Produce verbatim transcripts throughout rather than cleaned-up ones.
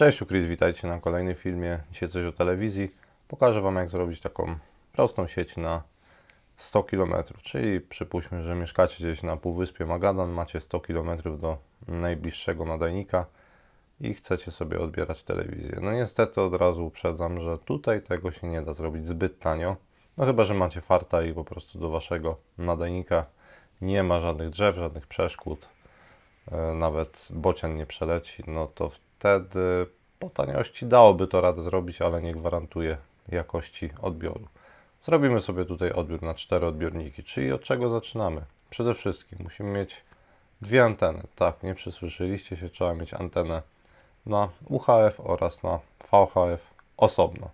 Cześć, tu Chris, witajcie na kolejnym filmie. Dzisiaj coś o telewizji. Pokażę Wam, jak zrobić taką prostą sieć na sto kilometrów. Czyli przypuśćmy, że mieszkacie gdzieś na półwyspie Magadan, macie sto kilometrów do najbliższego nadajnika i chcecie sobie odbierać telewizję. No niestety od razu uprzedzam, że tutaj tego się nie da zrobić zbyt tanio. No chyba, że macie farta i po prostu do Waszego nadajnika nie ma żadnych drzew, żadnych przeszkód. Nawet bocian nie przeleci, no to wtedy po taniości dałoby to radę zrobić, ale nie gwarantuje jakości odbioru. Zrobimy sobie tutaj odbiór na cztery odbiorniki, czyli od czego zaczynamy? Przede wszystkim musimy mieć dwie anteny. Tak, nie przysłyszeliście się, trzeba mieć antenę na U H F oraz na V H F osobno.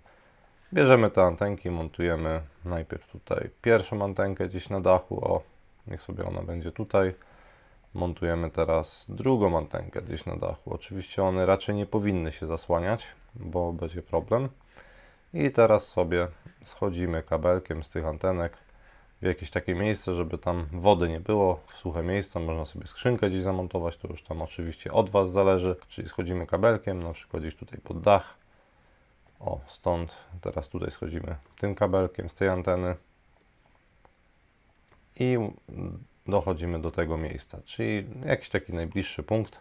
Bierzemy te antenki, montujemy najpierw tutaj pierwszą antenkę gdzieś na dachu, o, niech sobie ona będzie tutaj. Montujemy teraz drugą antenkę gdzieś na dachu. Oczywiście one raczej nie powinny się zasłaniać, bo będzie problem. I teraz sobie schodzimy kabelkiem z tych antenek w jakieś takie miejsce, żeby tam wody nie było, w suche miejsce. Można sobie skrzynkę gdzieś zamontować, to już tam oczywiście od Was zależy. Czyli schodzimy kabelkiem, na przykład gdzieś tutaj pod dach. O, stąd teraz tutaj schodzimy tym kabelkiem z tej anteny. I dochodzimy do tego miejsca, czyli jakiś taki najbliższy punkt.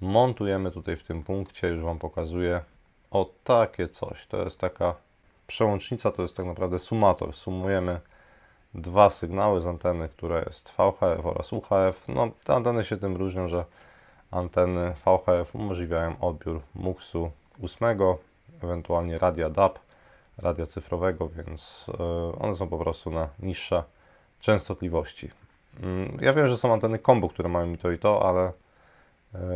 Montujemy tutaj w tym punkcie, już Wam pokazuję, o takie coś. To jest taka przełącznica, to jest tak naprawdę sumator. Sumujemy dwa sygnały z anteny, które jest V H F oraz U H F. No, te anteny się tym różnią, że anteny V H F umożliwiają odbiór muxu osiem, ewentualnie radia D A B, radia cyfrowego, więc one są po prostu na niższe częstotliwości. Ja wiem, że są anteny kombo, które mają mi to i to, ale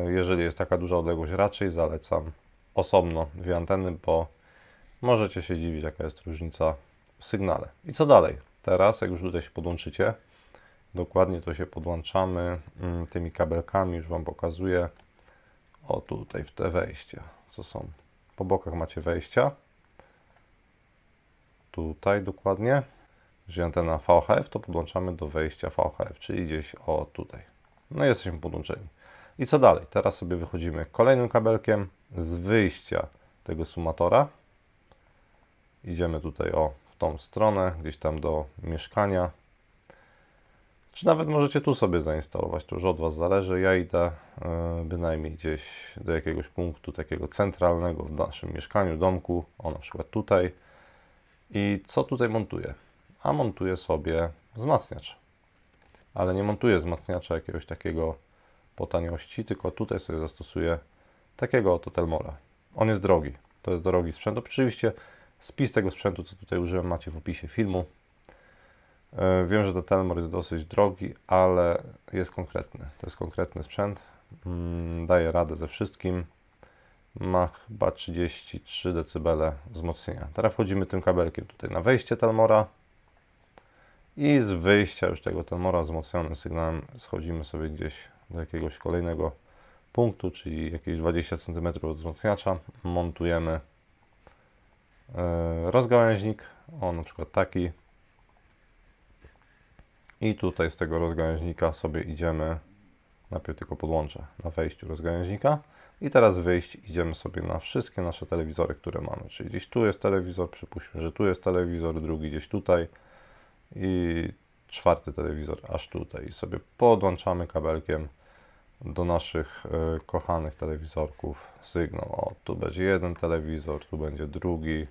jeżeli jest taka duża odległość, raczej zalecam osobno dwie anteny, bo możecie się dziwić, jaka jest różnica w sygnale. I co dalej? Teraz, jak już tutaj się podłączycie, dokładnie to się podłączamy tymi kabelkami, już Wam pokazuję. O, tutaj w te wejścia, co są? Po bokach macie wejścia. Tutaj dokładnie. Jeżeli antena V H F, to podłączamy do wejścia V H F, czyli gdzieś o tutaj. No i jesteśmy podłączeni. I co dalej? Teraz sobie wychodzimy kolejnym kabelkiem z wyjścia tego sumatora. Idziemy tutaj o w tą stronę, gdzieś tam do mieszkania. Czy nawet możecie tu sobie zainstalować, to już od Was zależy. Ja idę yy, bynajmniej gdzieś do jakiegoś punktu takiego centralnego w naszym mieszkaniu, domku. O, na przykład tutaj. I co tutaj montuję? A montuję sobie wzmacniacz, ale nie montuję wzmacniacza jakiegoś takiego po taniości, tylko tutaj sobie zastosuję takiego oto Telmora. On jest drogi, to jest drogi sprzęt. Oczywiście spis tego sprzętu, co tutaj użyłem, macie w opisie filmu. Yy, wiem, że ten Telmor jest dosyć drogi, ale jest konkretny. To jest konkretny sprzęt, mm, daje radę ze wszystkim. Ma chyba trzydzieści trzy decybele wzmocnienia. Teraz wchodzimy tym kabelkiem tutaj na wejście Telmora. I z wyjścia już tego Telmora wzmocnionym sygnałem schodzimy sobie gdzieś do jakiegoś kolejnego punktu, czyli jakieś dwadzieścia centymetrów od wzmacniacza. Montujemy rozgałęźnik, o, na przykład taki. I tutaj z tego rozgałęźnika sobie idziemy, najpierw tylko podłączę na wejściu rozgałęźnika. I teraz wyjść idziemy sobie na wszystkie nasze telewizory, które mamy. Czyli gdzieś tu jest telewizor, przypuśćmy, że tu jest telewizor, drugi gdzieś tutaj. I czwarty telewizor aż tutaj. I sobie podłączamy kabelkiem do naszych y, kochanych telewizorków sygnał. O, tu będzie jeden telewizor, tu będzie drugi,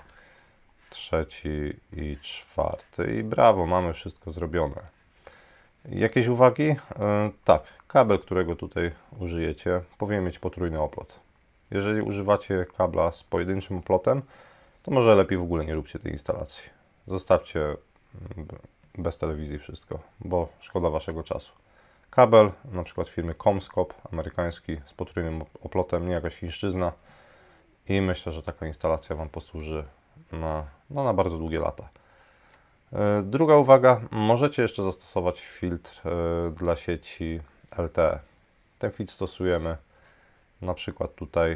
trzeci i czwarty. I brawo, mamy wszystko zrobione. Jakieś uwagi? Y, tak, kabel, którego tutaj użyjecie, powinien mieć potrójny oplot. Jeżeli używacie kabla z pojedynczym oplotem, to może lepiej w ogóle nie róbcie tej instalacji. Zostawcie bez telewizji wszystko, bo szkoda Waszego czasu. Kabel, na przykład firmy Comscope, amerykański, z potrójnym oplotem, nie jakaś chińszczyzna. I myślę, że taka instalacja Wam posłuży na, no, na bardzo długie lata. Yy, druga uwaga, możecie jeszcze zastosować filtr yy, dla sieci L T E. Ten filtr stosujemy na przykład tutaj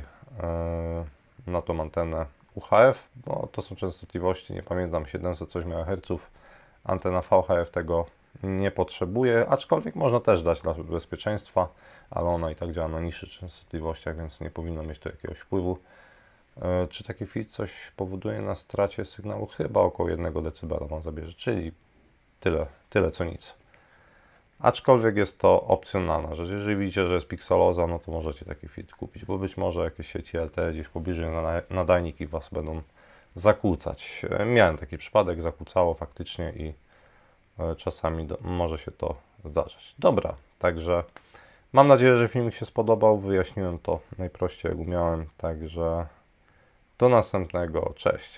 yy, na tą antenę U H F, bo to są częstotliwości, nie pamiętam, siedemset coś megaherców. Antena V H F tego nie potrzebuje, aczkolwiek można też dać dla bezpieczeństwa, ale ona i tak działa na niższych częstotliwościach, więc nie powinno mieć to jakiegoś wpływu. Czy taki filtr coś powoduje na stracie sygnału? Chyba około jednego decybela on zabierze, czyli tyle, tyle co nic. Aczkolwiek jest to opcjonalna rzecz. Jeżeli widzicie, że jest pikseloza, no to możecie taki filtr kupić, bo być może jakieś sieci L T E gdzieś pobliżej nadajniki Was będą zakłócać. Miałem taki przypadek, zakłócało faktycznie i czasami do, może się to zdarzać. Dobra, także mam nadzieję, że filmik się spodobał. Wyjaśniłem to najprościej jak umiałem, także do następnego. Cześć!